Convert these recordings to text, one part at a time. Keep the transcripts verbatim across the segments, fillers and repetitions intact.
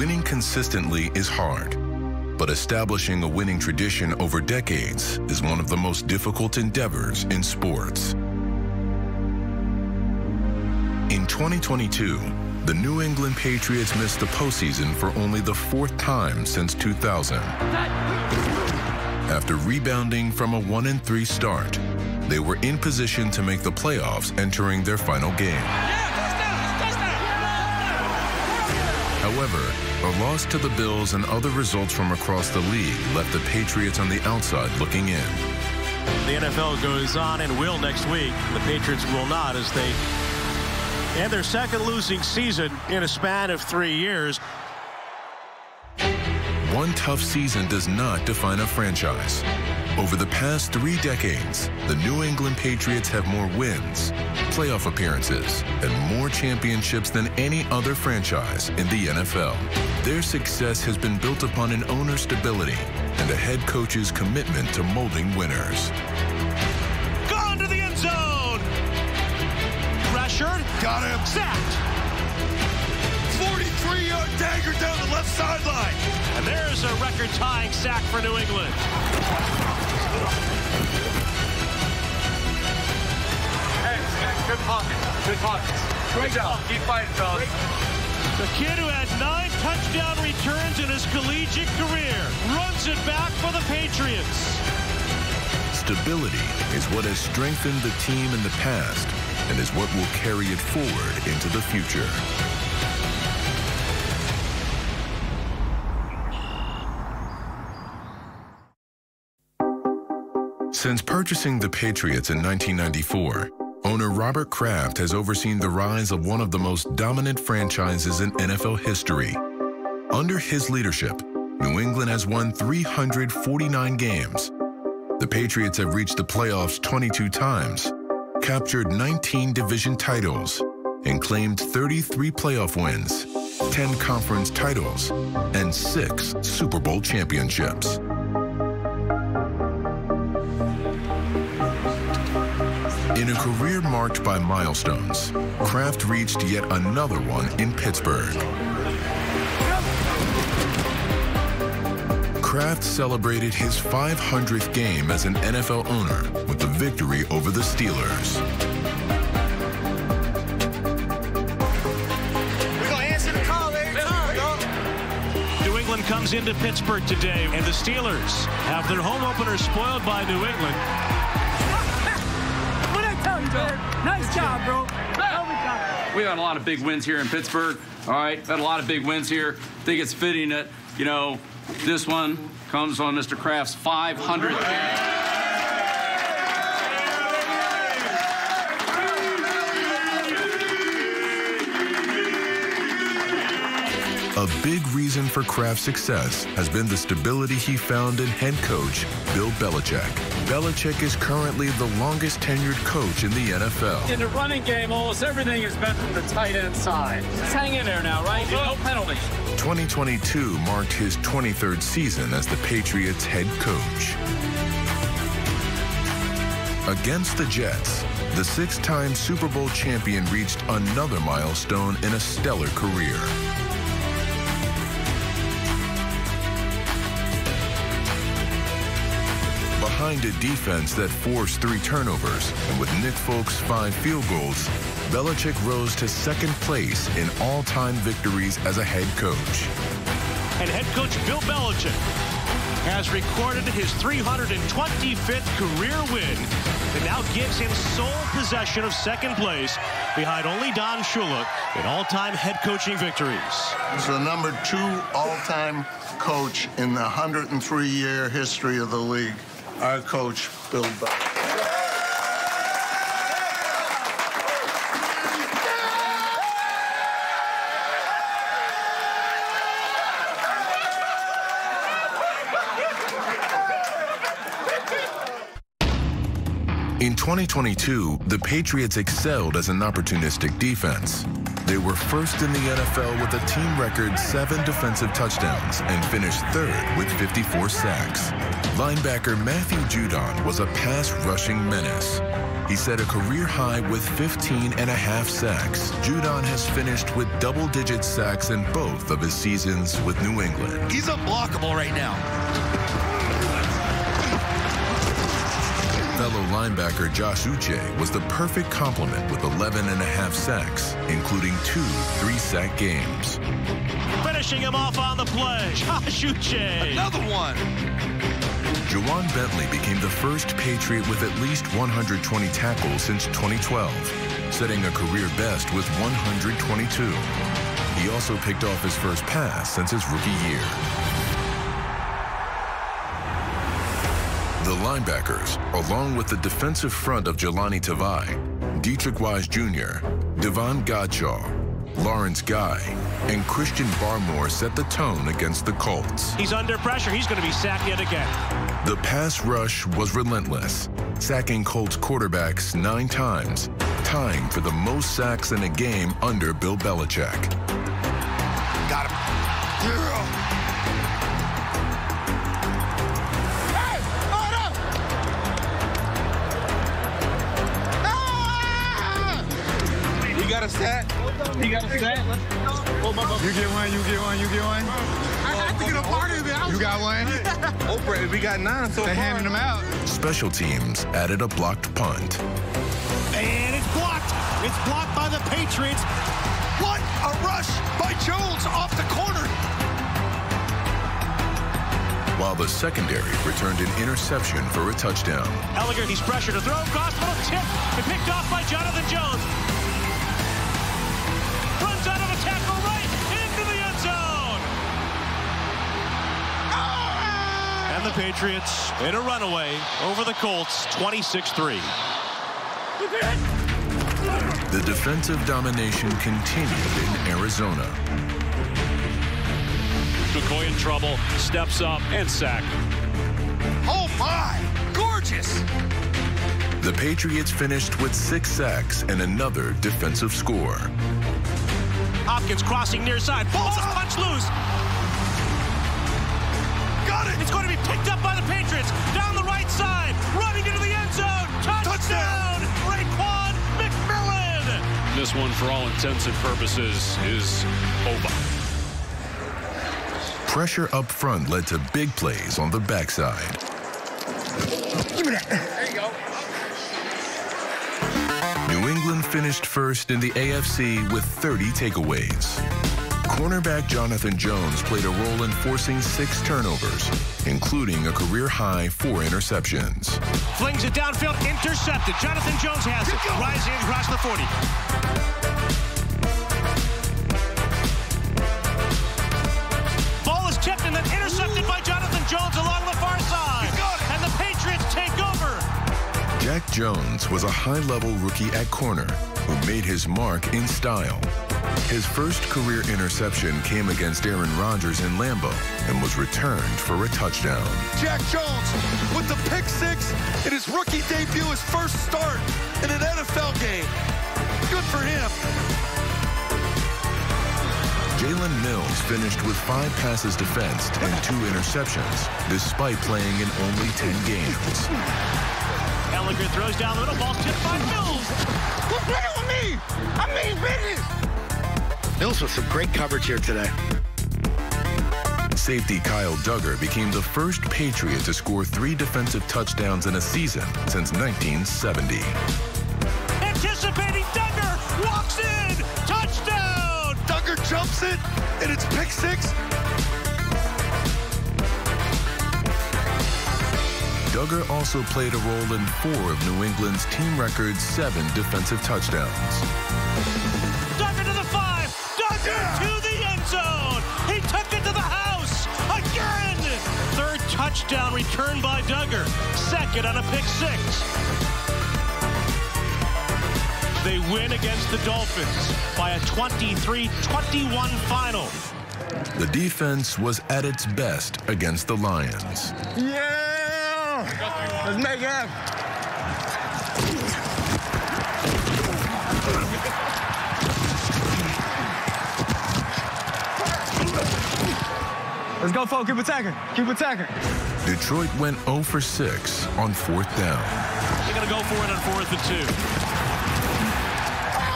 Winning consistently is hard, but establishing a winning tradition over decades is one of the most difficult endeavors in sports. In twenty twenty-two, the New England Patriots missed the postseason for only the fourth time since two thousand. After rebounding from a one and three start, they were in position to make the playoffs entering their final game. However, a loss to the Bills and other results from across the league left the Patriots on the outside looking in. The N F L goes on and will next week. The Patriots will not, as they end their second losing season in a span of three years. One tough season does not define a franchise. Over the past three decades, the New England Patriots have more wins, playoff appearances, and more championships than any other franchise in the N F L. Their success has been built upon an owner's stability and a head coach's commitment to molding winners. Gone to the end zone! Pressured. Got him. Sacked. forty-three-yard dagger down the left sideline. And there's a record-tying sack for New England. Hey, good pockets, good pockets. Great job. Keep fighting, fellas. The kid who had nine touchdown returns in his collegiate career runs it back for the Patriots. Stability is what has strengthened the team in the past and is what will carry it forward into the future. Since purchasing the Patriots in nineteen ninety-four, owner Robert Kraft has overseen the rise of one of the most dominant franchises in N F L history. Under his leadership, New England has won three hundred forty-nine games. The Patriots have reached the playoffs twenty-two times, captured nineteen division titles, and claimed thirty-three playoff wins, ten conference titles, and six Super Bowl championships. In a career marked by milestones, Kraft reached yet another one in Pittsburgh. Kraft celebrated his five hundredth game as an N F L owner with the victory over the Steelers. We're gonna answer the call every time. New England comes into Pittsburgh today, and the Steelers have their home opener spoiled by New England. Nice job, bro. We've had a lot of big wins here in Pittsburgh. All right, had a lot of big wins here. I think it's fitting that, you know, this one comes on Mister Kraft's five hundredth game. A big reason for Kraft's success has been the stability he found in head coach Bill Belichick. Belichick is currently the longest-tenured coach in the N F L. In the running game, almost everything is better from the tight end side. Just hang in there now, right? No penalties. twenty twenty-two marked his twenty-third season as the Patriots' head coach. Against the Jets, the six-time Super Bowl champion reached another milestone in a stellar career. Behind a defense that forced three turnovers, and with Nick Folk's five field goals, Belichick rose to second place in all-time victories as a head coach. And head coach Bill Belichick has recorded his three hundred twenty-fifth career win and now gives him sole possession of second place behind only Don Shula in all-time head coaching victories. He's the number two all-time coach in the one hundred three year history of the league. Our coach, Bill Belichick. In twenty twenty-two, the Patriots excelled as an opportunistic defense. They were first in the N F L with a team record seven defensive touchdowns and finished third with fifty-four sacks. Linebacker Matthew Judon was a pass-rushing menace. He set a career high with fifteen and a half sacks. Judon has finished with double-digit sacks in both of his seasons with New England. He's unblockable right now. Fellow linebacker Josh Uche was the perfect complement with eleven and a half sacks, including two three-sack games. Finishing him off on the play, Josh Uche. Another one. Ja'Whaun Bentley became the first Patriot with at least one hundred twenty tackles since twenty twelve, setting a career best with one hundred twenty-two. He also picked off his first pass since his rookie year. The linebackers, along with the defensive front of Jelani Tavai, Deatrich Wise Junior, Devon Godshaw, Lawrence Guy, and Christian Barmore set the tone against the Colts. He's under pressure. He's going to be sacked yet again. The pass rush was relentless, sacking Colts quarterbacks nine times, tying for the most sacks in a game under Bill Belichick. Got him. Hey, order! Ah! You got a sack? You got a set? You get one, you get one, you get one. I had to get a part of it. You got one? Oprah, we got nine so far. They're handing them out. Special teams added a blocked punt. And it's blocked. It's blocked by the Patriots. What a rush by Jones off the corner. While the secondary returned an interception for a touchdown. Elliger, he's pressured to throw. Gospel tip and picked off by Jonathan Jones. And the Patriots in a runaway over the Colts, twenty-six three. The defensive domination continued in Arizona. McCoy in trouble, steps up, and sacked. Oh, my! Gorgeous! The Patriots finished with six sacks and another defensive score. Hopkins crossing near side. Ball's oh! punch loose. It's going to be picked up by the Patriots. Down the right side. Running into the end zone. Touchdown, Touchdown. Raekwon McMillan. This one, for all intents and purposes, is over. Pressure up front led to big plays on the backside. Give me that. There you go. New England finished first in the A F C with thirty takeaways. Cornerback Jonathan Jones played a role in forcing six turnovers, including a career-high four interceptions. Flings it downfield, intercepted. Jonathan Jones has it, rising across the forty. Ball is tipped and then intercepted by Jonathan Jones along the far side. And the Patriots take over. Jack Jones was a high-level rookie at corner who made his mark in style. His first career interception came against Aaron Rodgers in Lambeau and was returned for a touchdown. Jack Jones with the pick six in his rookie debut, his first start in an N F L game. Good for him. Jalen Mills finished with five passes defensed and two interceptions, despite playing in only ten games. Elliger throws down the middle, ball tipped by Mills. What's better with me? I mean business. Mills with some great coverage here today. Safety Kyle Dugger became the first Patriot to score three defensive touchdowns in a season since nineteen seventy. Anticipating Dugger, walks in, touchdown! Dugger jumps it, and it's pick six. Dugger also played a role in four of New England's team record's seven defensive touchdowns. To the end zone. He took it to the house again. Third touchdown returned by Dugger. Second on a pick six. They win against the Dolphins by a twenty-three twenty-one final. The defense was at its best against the Lions. Yeah! Let's make it happen. Let's go, folks. Keep attacking. Keep attacking. Detroit went zero for six on fourth down. They're going to go for it on fourth and two. Hit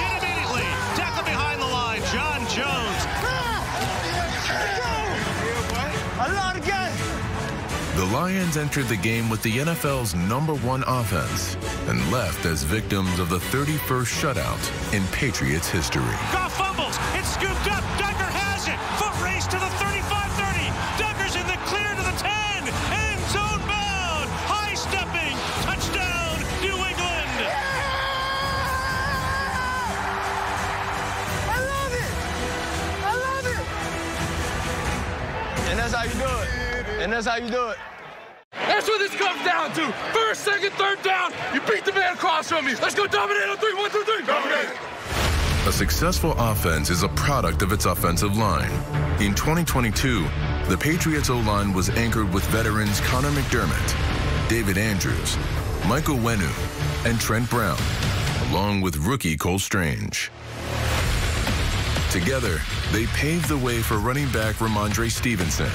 immediately. Tackle behind the line. John Jones. The Lions entered the game with the N F L's number one offense and left as victims of the thirty-first shutout in Patriots history. Goff fumbles. It's scooped up. Dugger has it. Foot race to the thirty-five thirty. Dugger's in the clear to the ten. End zone bound. High stepping. Touchdown, New England. Yeah! I love it. I love it. And that's how you do it. And that's how you do it. That's what this comes down to. First, second, third down. You beat the man across from you. Let's go dominate on three. One, two, three. Dominate. A successful offense is a product of its offensive line. In twenty twenty-two, the Patriots O-line was anchored with veterans Connor McDermott, David Andrews, Michael Onwenu, and Trent Brown, along with rookie Cole Strange. Together, they paved the way for running back Rhamondre Stevenson.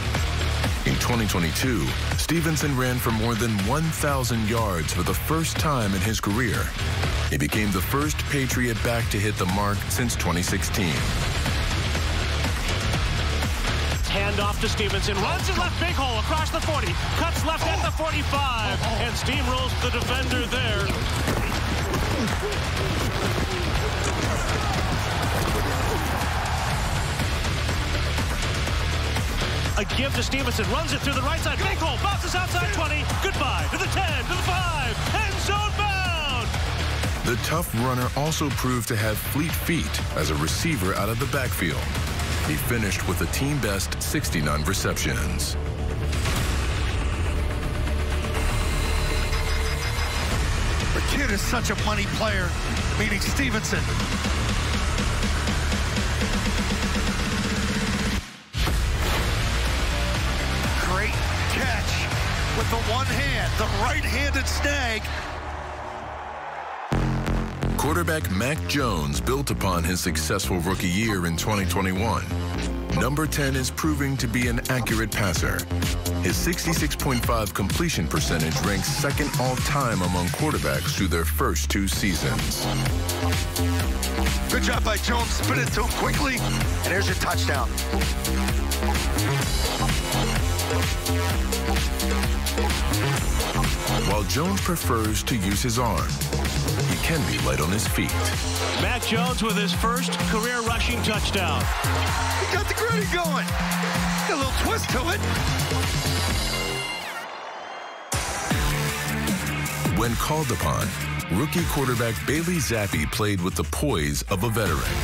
In twenty twenty-two, Stevenson ran for more than one thousand yards for the first time in his career. He became the first Patriot back to hit the mark since twenty sixteen. Hand off to Stevenson, runs his left big hole across the forty, cuts left at the forty-five, and steamrolls the defender there. A give to Stevenson, runs it through the right side, big hole, bounces outside twenty, goodbye, to the ten, to the five, end zone bound! The tough runner also proved to have fleet feet as a receiver out of the backfield. He finished with a team-best sixty-nine receptions. The kid is such a money player, meaning Stevenson. With the one hand, the right-handed snag. Quarterback Mac Jones built upon his successful rookie year in twenty twenty-one. Number ten is proving to be an accurate passer. His sixty-six point five completion percentage ranks second all-time among quarterbacks through their first two seasons. Good job by Jones. Spin it to him quickly, and there's your touchdown. While Jones prefers to use his arm, he can be light on his feet. Mac Jones with his first career rushing touchdown. He got the gritty going. Got a little twist to it. When called upon, rookie quarterback Bailey Zappe played with the poise of a veteran.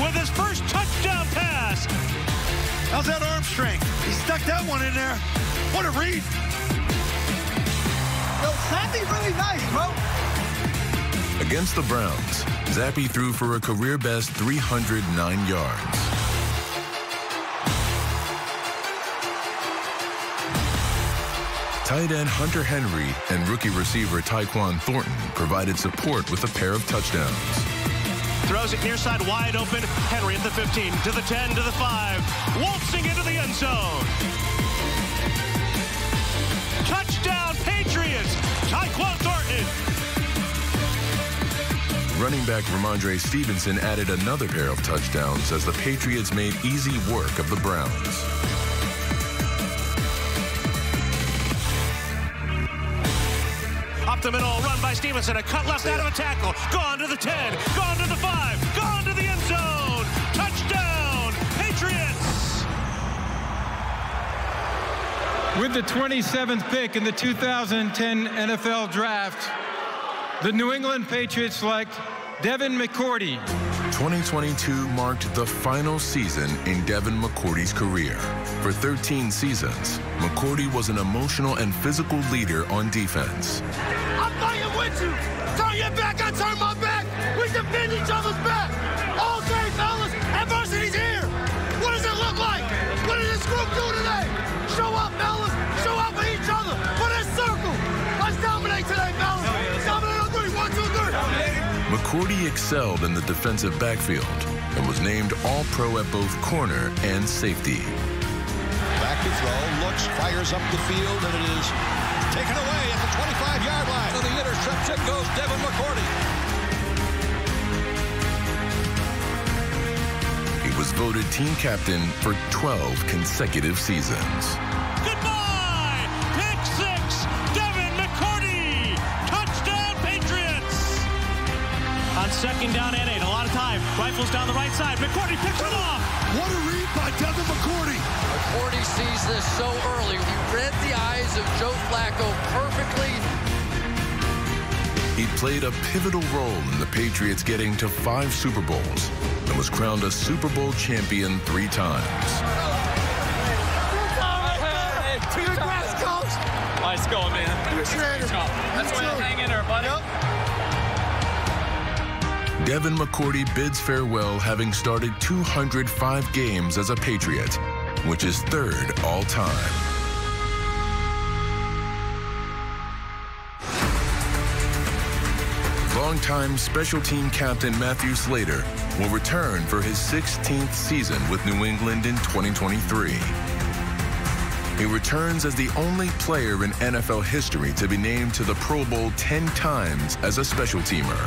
With his first touchdown pass. How's that arm strength? He stuck that one in there. What a read. Yo, Zappe really nice, bro. Against the Browns, Zappe threw for a career-best three hundred nine yards. Tight end Hunter Henry and rookie receiver Tyquan Thornton provided support with a pair of touchdowns. Throws it near side, wide open. Henry at the fifteen, to the ten, to the five. Waltzing into the end zone. Touchdown, Patriots! Tyquan Thornton! Running back Rhamondre Stevenson added another pair of touchdowns as the Patriots made easy work of the Browns. The middle, run by Stevenson, a cut left out of a tackle, gone to the ten, gone to the five, gone to the end zone, touchdown, Patriots! With the twenty-seventh pick in the two thousand ten N F L Draft, the New England Patriots select Devin McCourty. twenty twenty-two marked the final season in Devin McCourty's career. For thirteen seasons, McCourty was an emotional and physical leader on defense. I'm fighting with you. Turn your back, I turn my back. We defend each other's back. All day, fellas, adversity's here. What does it look like? What did this group do today? Show up, fellas. Show up for each other. For this circle. Let's dominate today, fellas. Dominate on three. One, two, three. McCourty excelled in the defensive backfield, and was named All-Pro at both corner and safety. Back to throw, looks, fires up the field, and it is taken away at the twenty-five yard line. And the interception goes Devin McCourty. Was voted team captain for twelve consecutive seasons. Goodbye! Pick six, Devin McCourty! Touchdown, Patriots! On second down and eight, a lot of time. Rifles down the right side. McCourty picks it off! What a read by Devin McCourty! McCourty sees this so early. He read the eyes of Joe Flacco perfectly. He played a pivotal role in the Patriots getting to five Super Bowls and was crowned a Super Bowl champion three times. Congrats, Coach! Nice goal, man. That's why I'm hanging there, buddy. Yep. Devin McCourty bids farewell having started two hundred five games as a Patriot, which is third all time. Longtime special team captain Matthew Slater will return for his sixteenth season with New England in twenty twenty-three. He returns as the only player in N F L history to be named to the Pro Bowl ten times as a special teamer.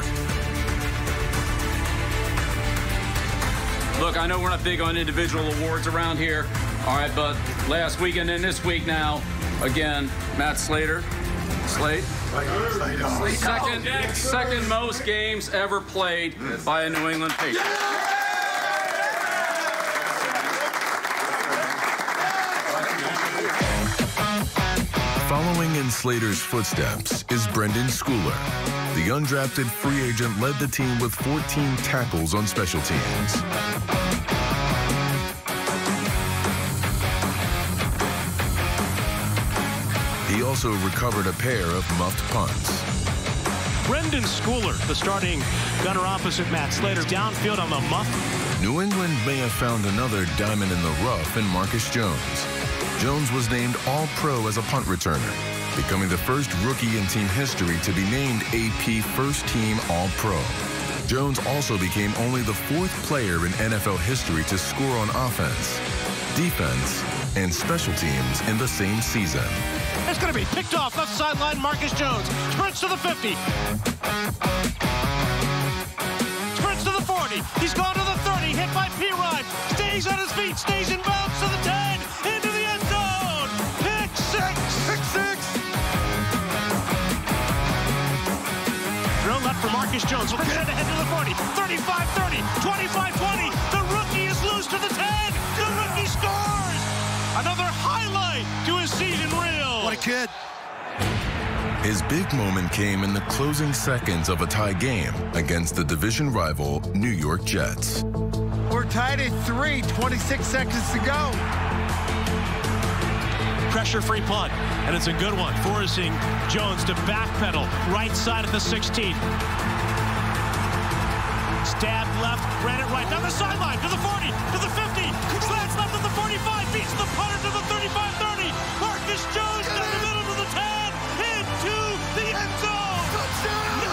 Look, I know we're not big on individual awards around here, all right, but last weekend and this week now, again, Matt Slater, Slate. Second, second most games ever played by a New England Patriot. Following in Slater's footsteps is Brendan Schooler. The undrafted free agent led the team with fourteen tackles on special teams. He also recovered a pair of muffed punts. Brendan Schooler, the starting gunner opposite Matt Slater, downfield on the muff. New England may have found another diamond in the rough in Marcus Jones. Jones was named All-Pro as a punt returner, becoming the first rookie in team history to be named A P First Team All-Pro. Jones also became only the fourth player in N F L history to score on offense, defense, and special teams in the same season. It's going to be picked off left sideline. Marcus Jones sprints to the fifty. Sprints to the forty. He's gone to the thirty. Hit by P-Rod. Stays on his feet. Stays in bounds to the ten. Into the end zone. Pick six. Pick six. Drill left for Marcus Jones. We're going to head to the forty. thirty-five thirty. twenty-five twenty. The rookie is loose to the ten. The rookie scores. Another highlight to his season reel. What a kid. His big moment came in the closing seconds of a tie game against the division rival New York Jets. We're tied at three, twenty-six seconds to go. Pressure-free punt, and it's a good one, forcing Jones to backpedal right side of the sixteen. Stabbed left, ran it right, down the sideline, to the forty, to the fifty, slants left to the forty-five, beats the punter to the thirty-five thirty, Marcus Jones down the middle to the ten, into the end zone! Touchdown! No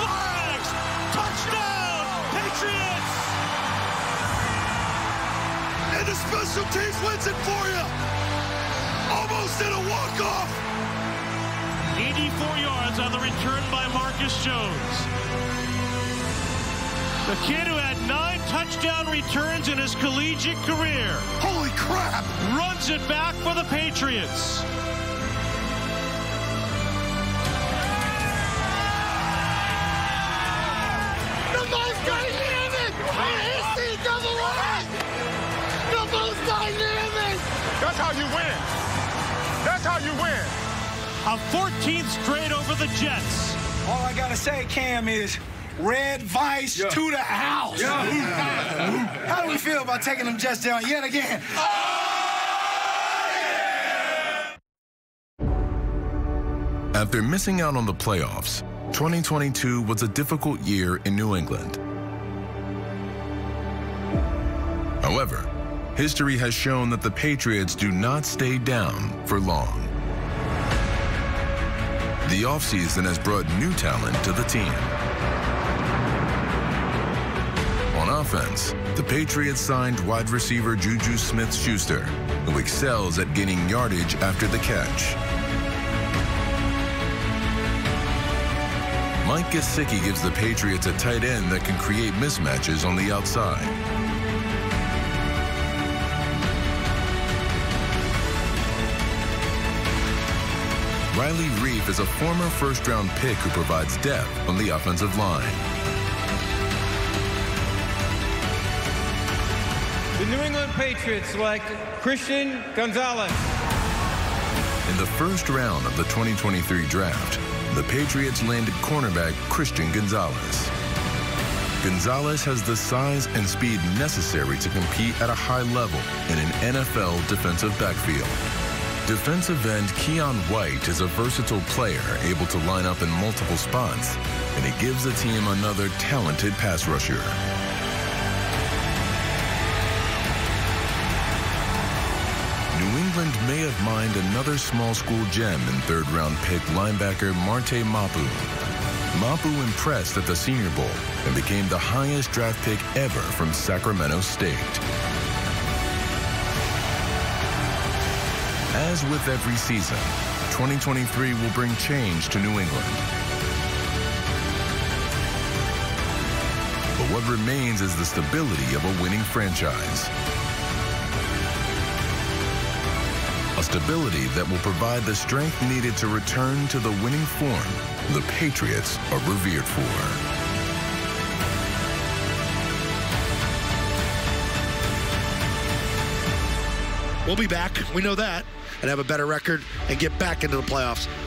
flags! Touchdown, Patriots! And the special teams wins it for you! Almost in a walk-off! eighty-four yards on the return by Marcus Jones. The kid who had nine touchdown returns in his collegiate career. Holy crap! Runs it back for the Patriots. The most dynamic N C double A! The most dynamic! That's how you win. That's how you win. A fourteenth straight over the Jets. All I gotta say, Cam, is... Red Vice yeah. to the house. Yeah. How do we feel about taking them Jets down yet again? Oh, yeah! After missing out on the playoffs, twenty twenty-two was a difficult year in New England. However, history has shown that the Patriots do not stay down for long. The offseason has brought new talent to the team. on offense, the Patriots signed wide receiver Juju Smith-Schuster, who excels at gaining yardage after the catch. Mike Gesicki gives the Patriots a tight end that can create mismatches on the outside. Riley Reiff is a former first-round pick who provides depth on the offensive line. The New England Patriots select Christian Gonzalez. In the first round of the twenty twenty-three draft, the Patriots landed cornerback Christian Gonzalez. Gonzalez has the size and speed necessary to compete at a high level in an N F L defensive backfield. Defensive end Keon White is a versatile player able to line up in multiple spots, and it gives the team another talented pass rusher. New England may have mined another small school gem in third-round pick linebacker Marte Mapu. Mapu impressed at the Senior Bowl and became the highest draft pick ever from Sacramento State. As with every season, twenty twenty-three will bring change to New England. But what remains is the stability of a winning franchise. A stability that will provide the strength needed to return to the winning form the Patriots are revered for. We'll be back, we know that, and have a better record and get back into the playoffs.